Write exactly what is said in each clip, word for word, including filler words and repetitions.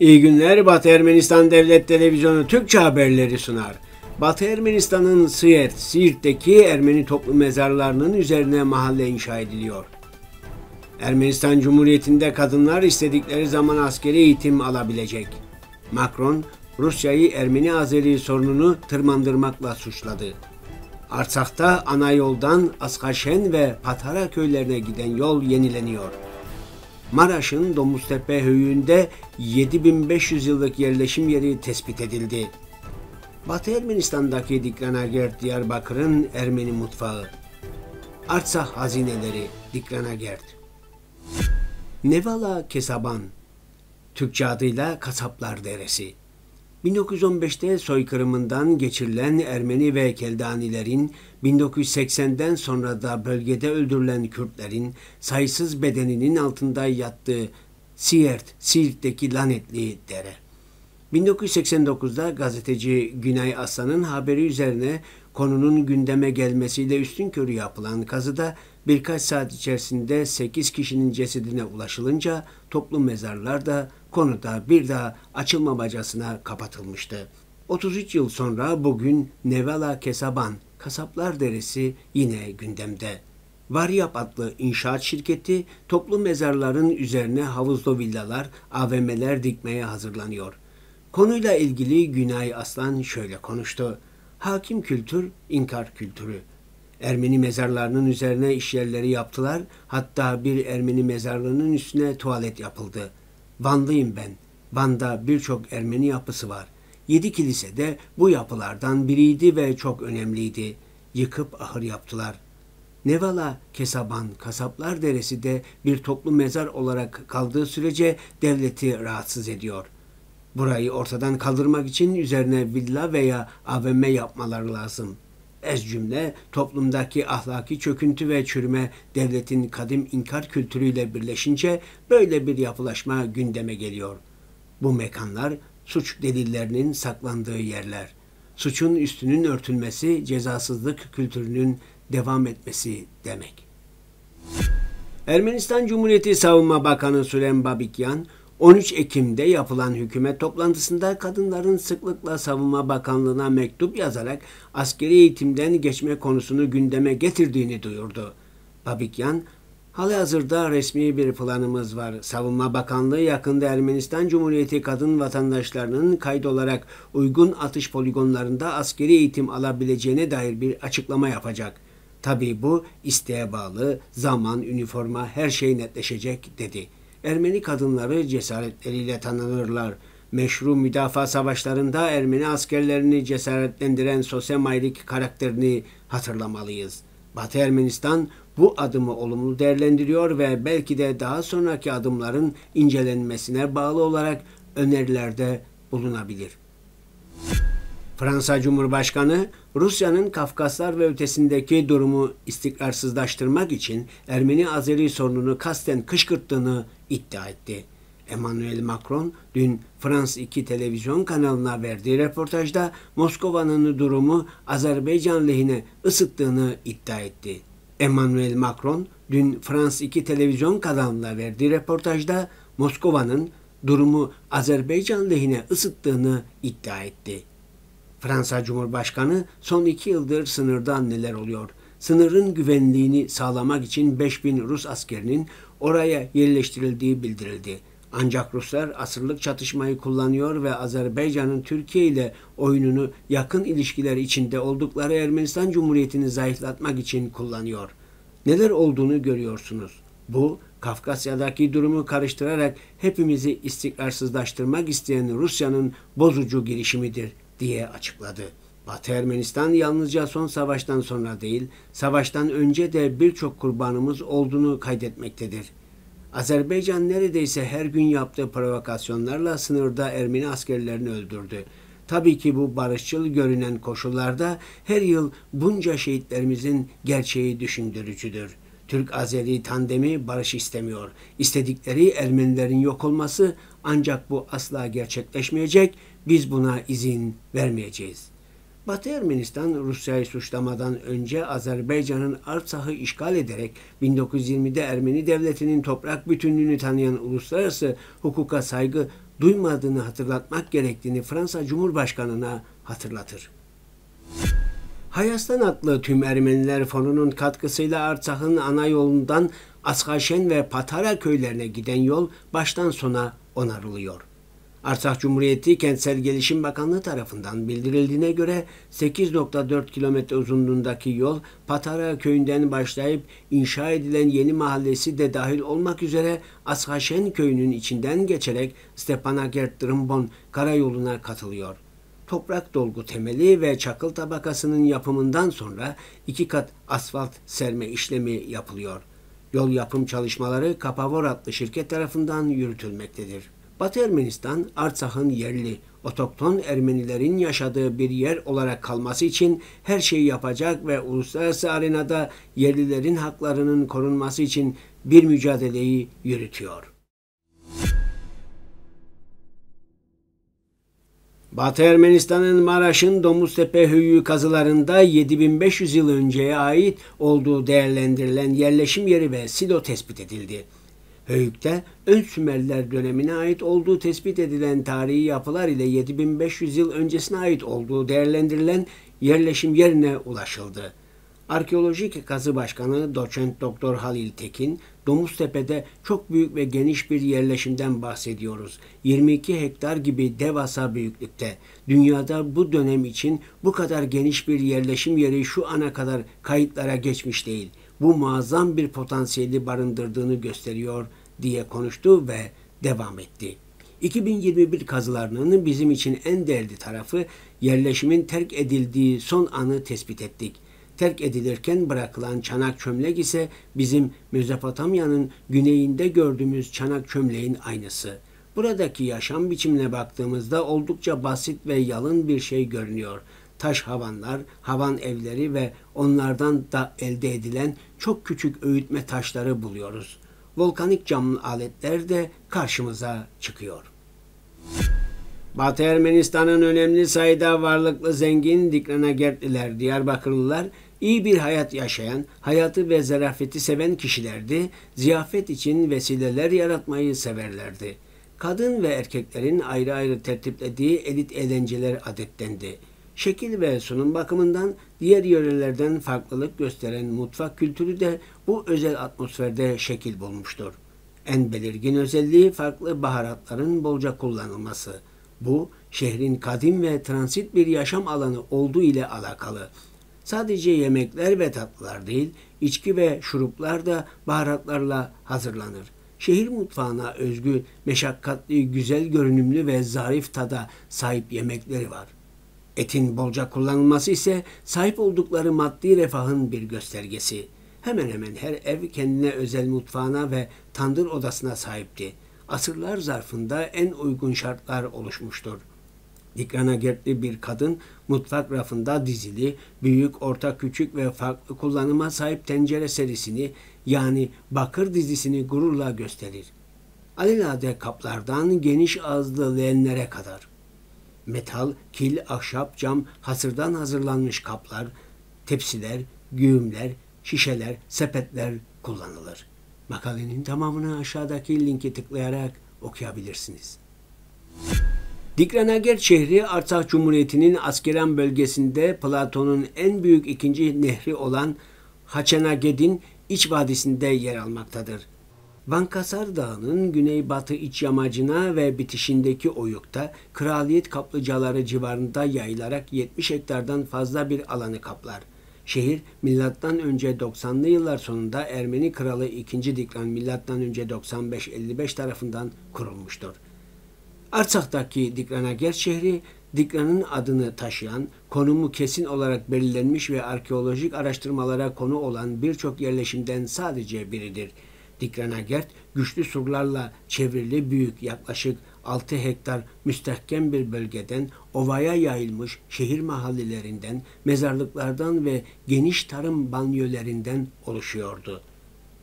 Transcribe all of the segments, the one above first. İyi günler. Batı Ermenistan Devlet Televizyonu Türkçe haberleri sunar. Batı Ermenistan'ın Siirt, Siirt'teki Ermeni toplu mezarlarının üzerine mahalle inşa ediliyor. Ermenistan Cumhuriyeti'nde kadınlar istedikleri zaman askeri eğitim alabilecek. Macron, Rusya'yı Ermeni-Azeri sorununu tırmandırmakla suçladı. Artsakh'ta ana yoldan Astğaşen ve Patara köylerine giden yol yenileniyor. Maraş'ın Domuztepe Höyüğü'nde yedi bin beş yüz yıllık yerleşim yeri tespit edildi. Batı Ermenistan'daki Dikran'a gert Diyarbakır'ın Ermeni mutfağı. Artsakh hazineleri Dikran'a gert. Nevala Kesaban, Türkçe adıyla Kasaplar Deresi. bin dokuz yüz on beşte soykırımından geçirilen Ermeni ve Keldanilerin, bin dokuz yüz seksenden sonra da bölgede öldürülen Kürtlerin sayısız bedeninin altında yattığı Siirt, Siirt'teki lanetli dere. bin dokuz yüz seksen dokuzda gazeteci Günay Aslan'ın haberi üzerine konunun gündeme gelmesiyle üstünkörü yapılan kazıda birkaç saat içerisinde sekiz kişinin cesedine ulaşılınca toplu mezarlar da konuda bir daha açılmamacasına kapatılmıştı. otuz üç yıl sonra bugün Nevala Kesaban, Kasaplar Deresi yine gündemde. Varyap adlı inşaat şirketi toplu mezarların üzerine havuzlu villalar, A V M'ler dikmeye hazırlanıyor. Konuyla ilgili Günay Aslan şöyle konuştu. Hakim kültür, inkar kültürü. Ermeni mezarlarının üzerine işyerleri yaptılar, hatta bir Ermeni mezarlığının üstüne tuvalet yapıldı. Vanlıyım ben. Van'da birçok Ermeni yapısı var. Yedi kilise de bu yapılardan biriydi ve çok önemliydi. Yıkıp ahır yaptılar. Nevala Kesaban, Kasaplar Deresi de bir toplu mezar olarak kaldığı sürece devleti rahatsız ediyor. Burayı ortadan kaldırmak için üzerine villa veya A V M yapmaları lazım. Ez cümle toplumdaki ahlaki çöküntü ve çürüme devletin kadim inkar kültürüyle birleşince böyle bir yapılaşma gündeme geliyor. Bu mekanlar suç delillerinin saklandığı yerler. Suçun üstünün örtülmesi cezasızlık kültürünün devam etmesi demek. Ermenistan Cumhuriyeti Savunma Bakanı Suren Papikyan, on üç Ekim'de yapılan hükümet toplantısında kadınların sıklıkla Savunma Bakanlığı'na mektup yazarak askeri eğitimden geçme konusunu gündeme getirdiğini duyurdu. Papikyan, halihazırda resmi bir planımız var. Savunma Bakanlığı yakında Ermenistan Cumhuriyeti kadın vatandaşlarının kayıt olarak uygun atış poligonlarında askeri eğitim alabileceğine dair bir açıklama yapacak. Tabii bu isteğe bağlı, zaman, üniforma, her şey netleşecek dedi. Ermeni kadınları cesaretleriyle tanınırlar. Meşru müdafaa savaşlarında Ermeni askerlerini cesaretlendiren sosyomayrik karakterini hatırlamalıyız. Batı Ermenistan bu adımı olumlu değerlendiriyor ve belki de daha sonraki adımların incelenmesine bağlı olarak önerilerde bulunabilir. Fransa Cumhurbaşkanı, Rusya'nın Kafkaslar ve ötesindeki durumu istikrarsızlaştırmak için Ermeni-Azeri sorununu kasten kışkırttığını iddia etti. Emmanuel Macron, dün France iki televizyon kanalına verdiği röportajda Moskova'nın durumu Azerbaycan lehine ısıttığını iddia etti. Emmanuel Macron, dün France iki televizyon kanalına verdiği röportajda Moskova'nın durumu Azerbaycan lehine ısıttığını iddia etti. Fransa Cumhurbaşkanı son iki yıldır sınırda neler oluyor? Sınırın güvenliğini sağlamak için beş bin Rus askerinin oraya yerleştirildiği bildirildi. Ancak Ruslar asırlık çatışmayı kullanıyor ve Azerbaycan'ın Türkiye ile oyununu yakın ilişkiler içinde oldukları Ermenistan Cumhuriyeti'ni zayıflatmak için kullanıyor. Neler olduğunu görüyorsunuz. Bu, Kafkasya'daki durumu karıştırarak hepimizi istikrarsızlaştırmak isteyen Rusya'nın bozucu girişimidir diye açıkladı. Batı Ermenistan yalnızca son savaştan sonra değil, savaştan önce de birçok kurbanımız olduğunu kaydetmektedir. Azerbaycan neredeyse her gün yaptığı provokasyonlarla sınırda Ermeni askerlerini öldürdü. Tabii ki bu barışçıl görünen koşullarda her yıl bunca şehitlerimizin gerçeği düşündürücüdür. Türk-Azeri tandemi barış istemiyor. İstedikleri Ermenilerin yok olması, ancak bu asla gerçekleşmeyecek. Biz buna izin vermeyeceğiz. Batı Ermenistan, Rusya'yı suçlamadan önce Azerbaycan'ın Artsakh'ı işgal ederek bin dokuz yüz yirmide Ermeni devletinin toprak bütünlüğünü tanıyan uluslararası hukuka saygı duymadığını hatırlatmak gerektiğini Fransa Cumhurbaşkanı'na hatırlatır. Hayastan adlı Tüm Ermeniler Fonu'nun katkısıyla Artsakh'ın ana yolundan Astğaşen ve Patara köylerine giden yol baştan sona onarılıyor. Artsakh Cumhuriyeti Kentsel Gelişim Bakanlığı tarafından bildirildiğine göre sekiz nokta dört kilometre uzunluğundaki yol Patara köyünden başlayıp inşa edilen yeni mahallesi de dahil olmak üzere Astğaşen köyünün içinden geçerek Stepanakert-Drımbon karayoluna katılıyor. Toprak dolgu temeli ve çakıl tabakasının yapımından sonra iki kat asfalt serme işlemi yapılıyor. Yol yapım çalışmaları Kapavor adlı şirket tarafından yürütülmektedir. Batı Ermenistan, Artsakh'ın yerli, otokton Ermenilerin yaşadığı bir yer olarak kalması için her şeyi yapacak ve uluslararası arenada yerlilerin haklarının korunması için bir mücadeleyi yürütüyor. Batı Ermenistan'ın Maraş'ın Domuztepe Höyüğü kazılarında yedi bin beş yüz yıl önceye ait olduğu değerlendirilen yerleşim yeri ve silo tespit edildi. Höyük'te Ön Sümerler dönemine ait olduğu tespit edilen tarihi yapılar ile yedi bin beş yüz yıl öncesine ait olduğu değerlendirilen yerleşim yerine ulaşıldı. Arkeolojik Kazı Başkanı Doçent Doktor Halil Tekin, Domuztepe'de çok büyük ve geniş bir yerleşimden bahsediyoruz. yirmi iki hektar gibi devasa büyüklükte. Dünyada bu dönem için bu kadar geniş bir yerleşim yeri şu ana kadar kayıtlara geçmiş değil. Bu muazzam bir potansiyeli barındırdığını gösteriyor diye konuştu ve devam etti. iki bin yirmi bir kazılarının bizim için en değerli tarafı yerleşimin terk edildiği son anı tespit ettik. Terk edilirken bırakılan çanak çömlek ise bizim Mezopotamya'nın güneyinde gördüğümüz çanak çömleğin aynısı. Buradaki yaşam biçimine baktığımızda oldukça basit ve yalın bir şey görünüyor. Taş havanlar, havan evleri ve onlardan da elde edilen çok küçük öğütme taşları buluyoruz. Volkanik camlı aletler de karşımıza çıkıyor. Batı Ermenistan'ın önemli sayıda varlıklı zengin Dikranagertliler, Diyarbakırlılar, iyi bir hayat yaşayan, hayatı ve zarafeti seven kişilerdi, ziyafet için vesileler yaratmayı severlerdi. Kadın ve erkeklerin ayrı ayrı tertiplediği elit eğlenceler adettendi. Şekil ve sunum bakımından diğer yörelerden farklılık gösteren mutfak kültürü de bu özel atmosferde şekil bulmuştur. En belirgin özelliği farklı baharatların bolca kullanılması. Bu, şehrin kadim ve transit bir yaşam alanı olduğu ile alakalı. Sadece yemekler ve tatlılar değil, içki ve şuruplar da baharatlarla hazırlanır. Şehir mutfağına özgü, meşakkatli, güzel görünümlü ve zarif tada sahip yemekleri var. Etin bolca kullanılması ise sahip oldukları maddi refahın bir göstergesi. Hemen hemen her ev kendine özel mutfağına ve tandır odasına sahipti. Asırlar zarfında en uygun şartlar oluşmuştur. Dikranagertli bir kadın mutfak rafında dizili, büyük, orta, küçük ve farklı kullanıma sahip tencere serisini yani bakır dizisini gururla gösterir. Alelade kaplardan geniş ağızlı leğenlere kadar. Metal, kil, ahşap, cam, hasırdan hazırlanmış kaplar, tepsiler, güğümler, şişeler, sepetler kullanılır. Makalenin tamamını aşağıdaki linki tıklayarak okuyabilirsiniz. Dikranagert şehri Artsakh Cumhuriyeti'nin Askeran bölgesinde Platon'un en büyük ikinci nehri olan Haçanaged'in iç vadisinde yer almaktadır. Bankasar Dağı'nın güneybatı iç yamacına ve bitişindeki oyukta kraliyet kaplıcaları civarında yayılarak yetmiş hektardan fazla bir alanı kaplar. Şehir milattan önce doksanlı yıllar sonunda Ermeni kralı ikinci. Dikran milattan önce doksan beş elli beş tarafından kurulmuştur. Artsakh'taki Dikranagert şehri Dikran'ın adını taşıyan, konumu kesin olarak belirlenmiş ve arkeolojik araştırmalara konu olan birçok yerleşimden sadece biridir. Dikranagert güçlü surlarla çevrili büyük yaklaşık altı hektar müstehkem bir bölgeden, ovaya yayılmış şehir mahallelerinden, mezarlıklardan ve geniş tarım banyolarından oluşuyordu.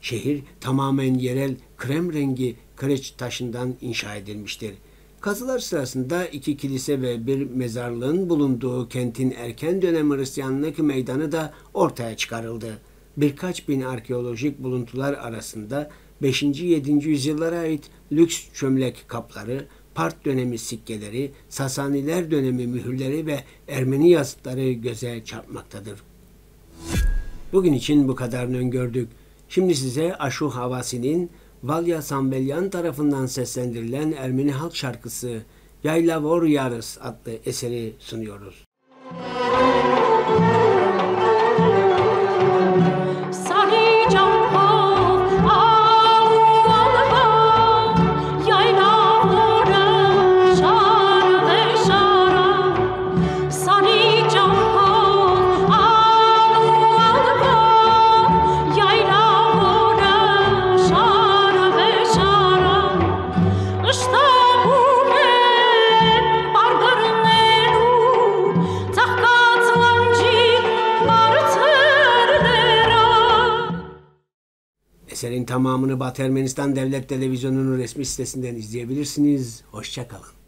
Şehir tamamen yerel krem rengi kireç taşından inşa edilmiştir. Kazılar sırasında iki kilise ve bir mezarlığın bulunduğu kentin erken dönem Hristiyanlık meydanı da ortaya çıkarıldı. Birkaç bin arkeolojik buluntular arasında beşinci yedinci yüzyıllara ait lüks çömlek kapları, Part dönemi sikkeleri, Sasaniler dönemi mühürleri ve Ermeni yazıtları göze çarpmaktadır. Bugün için bu kadarını öngördük. Şimdi size Aşuh Havasi'nin Valya Sambelyan tarafından seslendirilen Ermeni halk şarkısı Yaylavor Yarız adlı eseri sunuyoruz. Eserin tamamını Batı Ermenistan Devlet Televizyonu'nun resmi sitesinden izleyebilirsiniz. Hoşça kalın.